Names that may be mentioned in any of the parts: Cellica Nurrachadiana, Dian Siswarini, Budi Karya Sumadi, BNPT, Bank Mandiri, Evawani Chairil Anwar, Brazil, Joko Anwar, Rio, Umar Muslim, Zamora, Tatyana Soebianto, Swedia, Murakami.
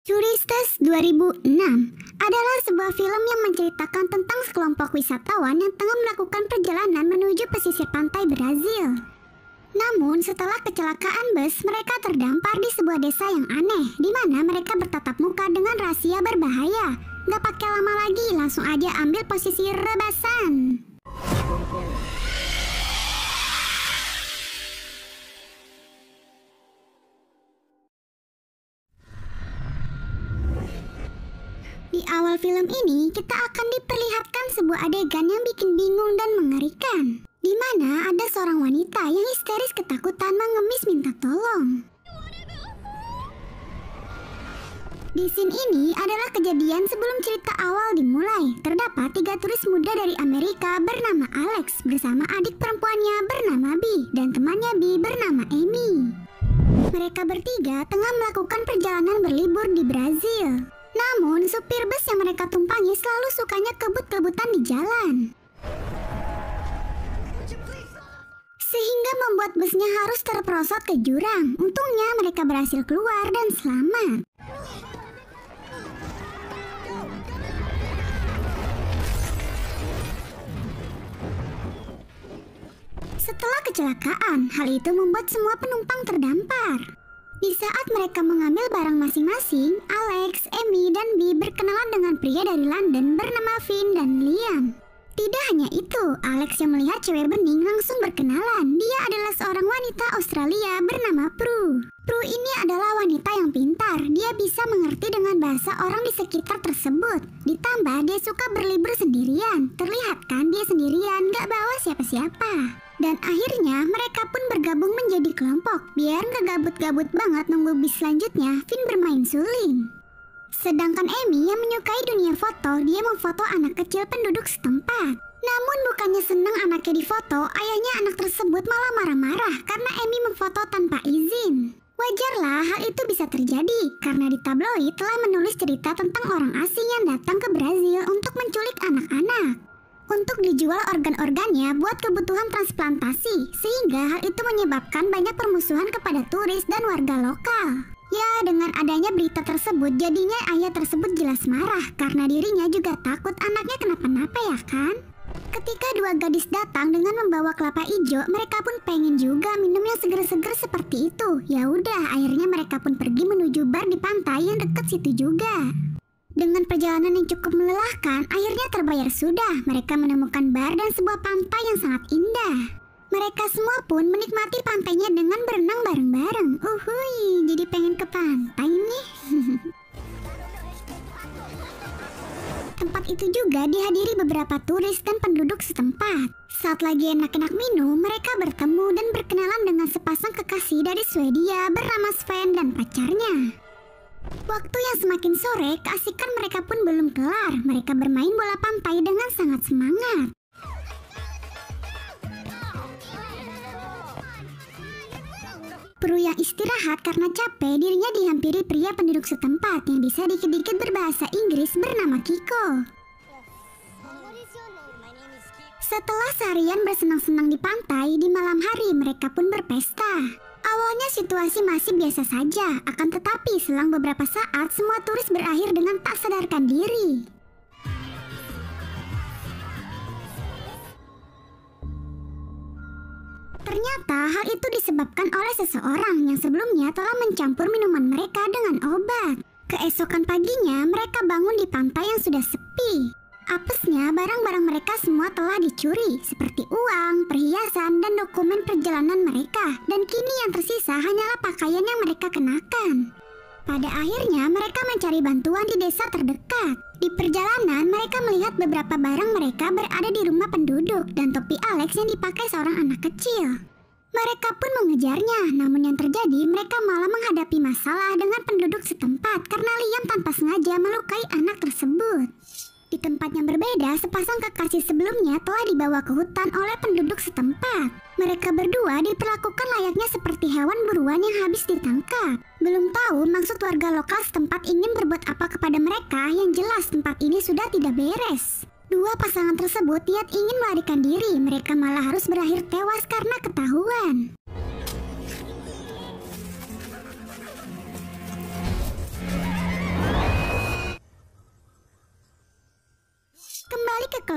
Turista 2006 adalah sebuah film yang menceritakan tentang sekelompok wisatawan yang tengah melakukan perjalanan menuju pesisir pantai Brazil. Namun, setelah kecelakaan bus, mereka terdampar di sebuah desa yang aneh, di mana mereka bertatap muka dengan rahasia berbahaya. Gak pakai lama lagi, langsung aja ambil posisi rebasan. Di awal film ini, kita akan diperlihatkan sebuah adegan yang bikin bingung dan mengerikan, di mana ada seorang wanita yang histeris ketakutan mengemis minta tolong. Di scene ini adalah kejadian sebelum cerita awal dimulai. Terdapat 3 turis muda dari Amerika bernama Alex bersama adik perempuannya bernama Bi dan temannya Bi bernama Amy. Mereka bertiga tengah melakukan perjalanan berlibur di Brazil. Namun, supir bus yang mereka tumpangi selalu sukanya kebut-kebutan di jalan, sehingga membuat busnya harus terperosot ke jurang. Untungnya mereka berhasil keluar dan selamat. Setelah kecelakaan, hal itu membuat semua penumpang terdampar. Di saat mereka mengambil barang masing-masing, Alex, Amy, dan Bi berkenalan dengan pria dari London bernama Finn dan Liam. Tidak hanya itu, Alex yang melihat cewek bening langsung berkenalan. Dia adalah seorang wanita Australia bernama Prue. Prue ini adalah wanita yang pintar. Dia bisa mengerti dengan bahasa orang di sekitar tersebut. Ditambah, dia suka berlibur sendirian. Terlihat kan dia sendirian, gak bawa siapa-siapa. Dan akhirnya mereka pun bergabung menjadi kelompok. Biar nggak gabut-gabut banget nunggu bis selanjutnya, Finn bermain suling. Sedangkan Amy yang menyukai dunia foto, dia memfoto anak kecil penduduk setempat. Namun bukannya senang anaknya difoto, ayahnya anak tersebut malah marah-marah karena Amy memfoto tanpa izin. Wajarlah hal itu bisa terjadi karena di tabloid telah menulis cerita tentang orang asing yang datang ke Brazil untuk menculik anak-anak untuk dijual organ-organnya buat kebutuhan transplantasi, sehingga hal itu menyebabkan banyak permusuhan kepada turis dan warga lokal. Ya, dengan adanya berita tersebut, jadinya ayah tersebut jelas marah karena dirinya juga takut anaknya kenapa-napa ya kan? Ketika 2 gadis datang dengan membawa kelapa hijau, mereka pun pengen juga minum yang seger-seger seperti itu. Ya udah, akhirnya mereka pun pergi menuju bar di pantai yang dekat situ juga. Dengan perjalanan yang cukup melelahkan, akhirnya terbayar sudah. Mereka menemukan bar dan sebuah pantai yang sangat indah. Mereka semua pun menikmati pantainya dengan berenang bareng-bareng. Uhuy, jadi pengen ke pantai nih. Tempat itu juga dihadiri beberapa turis dan penduduk setempat. Saat lagi enak-enak minum, mereka bertemu dan berkenalan dengan sepasang kekasih dari Swedia bernama Sven dan pacarnya. Waktu yang semakin sore, keasikan mereka pun belum kelar. Mereka bermain bola pantai dengan sangat semangat. Prue yang istirahat karena capek, dirinya dihampiri pria penduduk setempat yang bisa dikit-dikit berbahasa Inggris bernama Kiko. Setelah seharian bersenang-senang di pantai, di malam hari mereka pun berpesta. Awalnya situasi masih biasa saja, akan tetapi selang beberapa saat semua turis berakhir dengan tak sadarkan diri. Ternyata hal itu disebabkan oleh seseorang yang sebelumnya telah mencampur minuman mereka dengan obat. Keesokan paginya mereka bangun di pantai yang sudah sepi. Apesnya, barang-barang mereka semua telah dicuri, seperti uang, perhiasan, dan dokumen perjalanan mereka. Dan kini yang tersisa hanyalah pakaian yang mereka kenakan. Pada akhirnya, mereka mencari bantuan di desa terdekat. Di perjalanan, mereka melihat beberapa barang mereka berada di rumah penduduk dan topi Alex yang dipakai seorang anak kecil. Mereka pun mengejarnya, namun yang terjadi mereka malah menghadapi masalah dengan penduduk setempat karena Liam tanpa sengaja melukai anak tersebut. Di tempat yang berbeda, sepasang kekasih sebelumnya telah dibawa ke hutan oleh penduduk setempat. Mereka berdua diperlakukan layaknya seperti hewan buruan yang habis ditangkap. Belum tahu maksud warga lokal setempat ingin berbuat apa kepada mereka, yang jelas tempat ini sudah tidak beres. 2 pasangan tersebut niat ingin melarikan diri, mereka malah harus berakhir tewas karena ketahuan.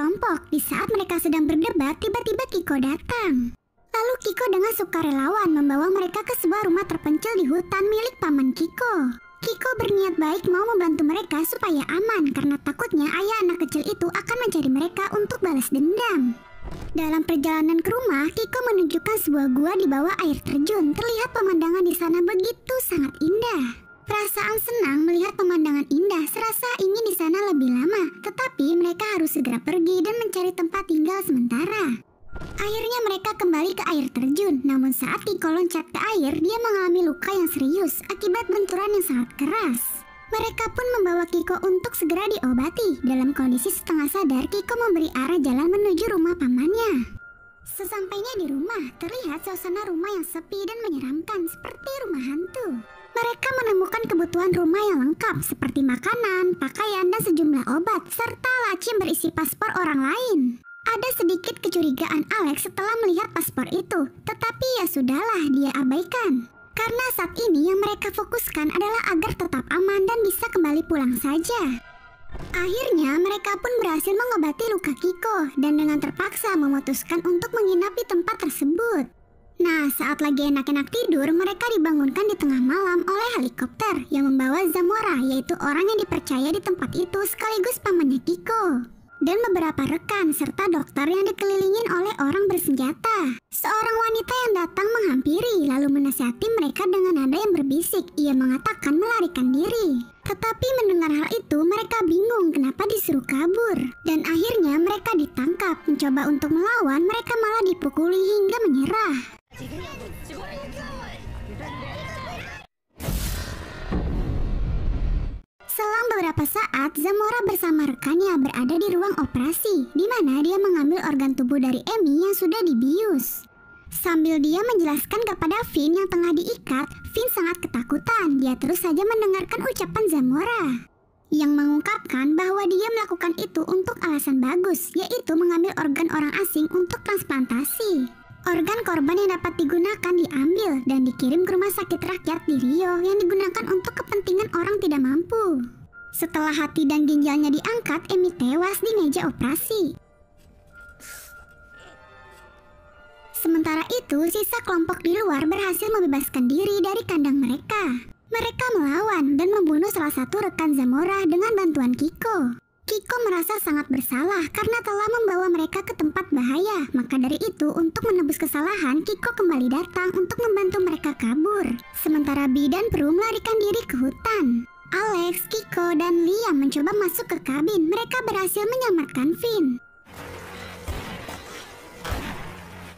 kelompok. Di saat mereka sedang berdebat, tiba-tiba Kiko datang. Lalu Kiko dengan sukarelawan membawa mereka ke sebuah rumah terpencil di hutan milik paman Kiko. Kiko berniat baik mau membantu mereka supaya aman karena takutnya ayah anak kecil itu akan mencari mereka untuk balas dendam. Dalam perjalanan ke rumah, Kiko menunjukkan sebuah gua di bawah air terjun. Terlihat pemandangan di sana begitu sangat indah. Perasaan senang melihat pemandangan indah serasa ingin di sana lebih lama, tetapi mereka harus segera pergi dan mencari tempat tinggal sementara. Akhirnya mereka kembali ke air terjun, namun saat Kiko loncat ke air, dia mengalami luka yang serius akibat benturan yang sangat keras. Mereka pun membawa Kiko untuk segera diobati. Dalam kondisi setengah sadar, Kiko memberi arah jalan menuju rumah pamannya. Sesampainya di rumah, terlihat suasana rumah yang sepi dan menyeramkan seperti rumah hantu. Mereka menemukan kebutuhan rumah yang lengkap seperti makanan, pakaian, dan sejumlah obat, serta laci berisi paspor orang lain. Ada sedikit kecurigaan Alex setelah melihat paspor itu, tetapi ya sudahlah, dia abaikan. Karena saat ini yang mereka fokuskan adalah agar tetap aman dan bisa kembali pulang saja. Akhirnya mereka pun berhasil mengobati luka Kiko dan dengan terpaksa memutuskan untuk menginap di tempat tersebut. Nah, saat lagi enak-enak tidur, mereka dibangunkan di tengah malam oleh helikopter yang membawa Zamora, yaitu orang yang dipercaya di tempat itu sekaligus pamannya Kiko. Dan beberapa rekan serta dokter yang dikelilingin oleh orang bersenjata. Seorang wanita yang datang menghampiri lalu menasihati mereka dengan nada yang berbisik. Ia mengatakan melarikan diri. Tetapi mendengar hal itu, mereka bingung kenapa disuruh kabur. Dan akhirnya mereka ditangkap. Mencoba untuk melawan, mereka malah dipukuli hingga menyerah. Selang beberapa saat, Zamora bersama rekannya berada di ruang operasi, di mana dia mengambil organ tubuh dari Emi yang sudah dibius. Sambil dia menjelaskan kepada Finn yang tengah diikat, Finn sangat ketakutan. Dia terus saja mendengarkan ucapan Zamora, yang mengungkapkan bahwa dia melakukan itu untuk alasan bagus, yaitu mengambil organ orang asing untuk transplantasi. Organ korban yang dapat digunakan diambil dan dikirim ke rumah sakit rakyat di Rio yang digunakan untuk kepentingan orang tidak mampu. Setelah hati dan ginjalnya diangkat, Emi tewas di meja operasi. Sementara itu, sisa kelompok di luar berhasil membebaskan diri dari kandang mereka. Mereka melawan dan membunuh salah satu rekan Zamora dengan bantuan Kiko. Kiko merasa sangat bersalah karena telah membawa mereka ke tempat bahaya. Maka dari itu, untuk menebus kesalahan, Kiko kembali datang untuk membantu mereka kabur. Sementara Bee dan Prue melarikan diri ke hutan. Alex, Kiko, dan Liam mencoba masuk ke kabin. Mereka berhasil menyelamatkan Finn.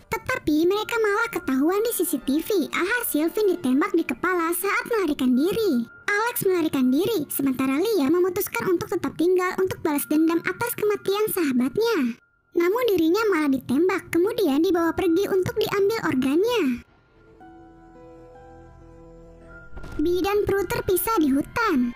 Tetapi mereka malah ketahuan di CCTV. Alhasil, Finn ditembak di kepala saat melarikan diri. Alex melarikan diri, sementara Lia memutuskan untuk tetap tinggal untuk balas dendam atas kematian sahabatnya. Namun dirinya malah ditembak, kemudian dibawa pergi untuk diambil organnya. Bee dan Prue terpisah di hutan.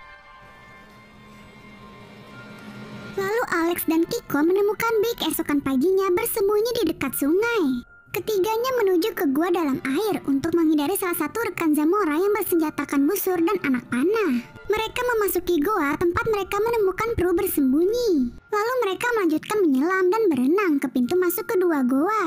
Lalu Alex dan Kiko menemukan Bee keesokan paginya bersembunyi di dekat sungai. Ketiganya menuju ke gua dalam air untuk menghindari salah satu rekan Zamora yang bersenjatakan busur dan anak panah. Mereka memasuki gua tempat mereka menemukan Prue bersembunyi. Lalu mereka melanjutkan menyelam dan berenang ke pintu masuk kedua gua.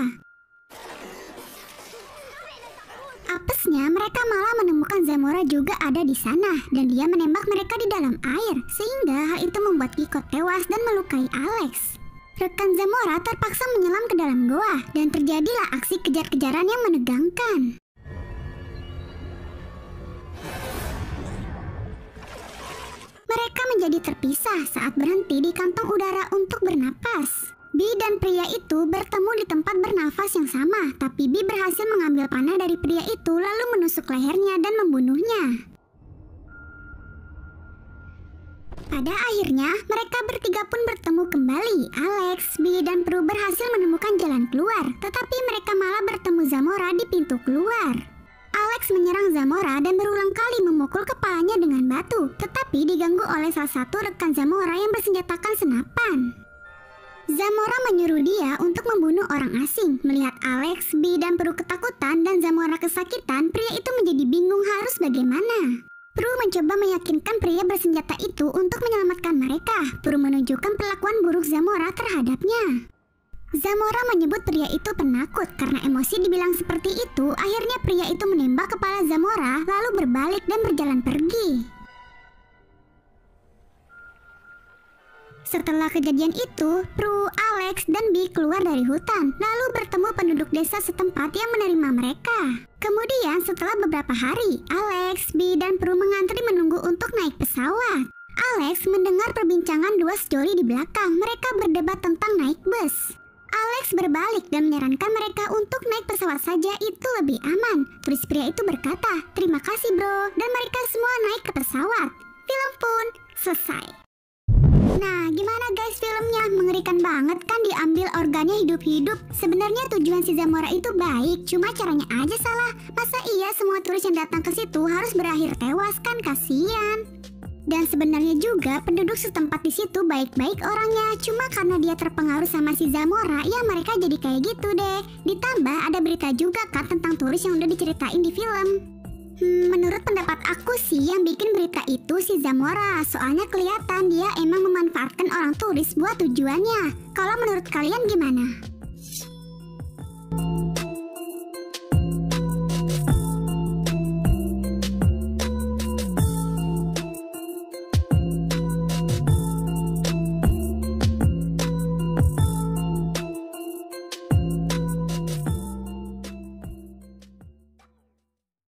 Apesnya mereka malah menemukan Zamora juga ada di sana dan dia menembak mereka di dalam air sehingga hal itu membuat Kiko tewas dan melukai Alex. Rekan Zamora terpaksa menyelam ke dalam goa dan terjadilah aksi kejar-kejaran yang menegangkan. Mereka menjadi terpisah saat berhenti di kantong udara untuk bernapas. Bee dan pria itu bertemu di tempat bernafas yang sama, tapi Bee berhasil mengambil panah dari pria itu lalu menusuk lehernya dan membunuhnya. Pada akhirnya, mereka bertiga pun bertemu kembali. Alex, Bee, dan Prue berhasil menemukan jalan keluar, tetapi mereka malah bertemu Zamora di pintu keluar. Alex menyerang Zamora dan berulang kali memukul kepalanya dengan batu, tetapi diganggu oleh salah satu rekan Zamora yang bersenjatakan senapan. Zamora menyuruh dia untuk membunuh orang asing. Melihat Alex, Bee, dan Prue ketakutan dan Zamora kesakitan, pria itu menjadi bingung harus bagaimana. Prue mencoba meyakinkan pria bersenjata itu untuk menyelamatkan mereka, perlu menunjukkan perlakuan buruk Zamora terhadapnya. Zamora menyebut pria itu penakut karena emosi dibilang seperti itu. Akhirnya pria itu menembak kepala Zamora, lalu berbalik dan berjalan pergi. Setelah kejadian itu, Prue, Alex, dan Bee keluar dari hutan, lalu bertemu penduduk desa setempat yang menerima mereka. Kemudian setelah beberapa hari, Alex, Bee, dan Prue mengantri menunggu untuk naik pesawat. Alex mendengar perbincangan dua sejoli di belakang. Mereka berdebat tentang naik bus. Alex berbalik dan menyarankan mereka untuk naik pesawat saja, itu lebih aman. Turis pria itu berkata, "Terima kasih bro," dan mereka semua naik ke pesawat. Film pun selesai. Nah, gimana guys filmnya? Mengerikan banget kan, diambil organnya hidup-hidup. Sebenarnya tujuan si Zamora itu baik, cuma caranya aja salah. Masa iya semua turis yang datang ke situ harus berakhir tewas kan, kasihan. Dan sebenarnya juga penduduk setempat di situ baik-baik orangnya, cuma karena dia terpengaruh sama si Zamora ya mereka jadi kayak gitu deh. Ditambah ada berita juga kan tentang turis yang udah diceritain di film. Menurut pendapat aku sih yang bikin berita itu si Zamora, soalnya kelihatan dia emang memanfaatkan orang turis buat tujuannya. Kalau menurut kalian gimana?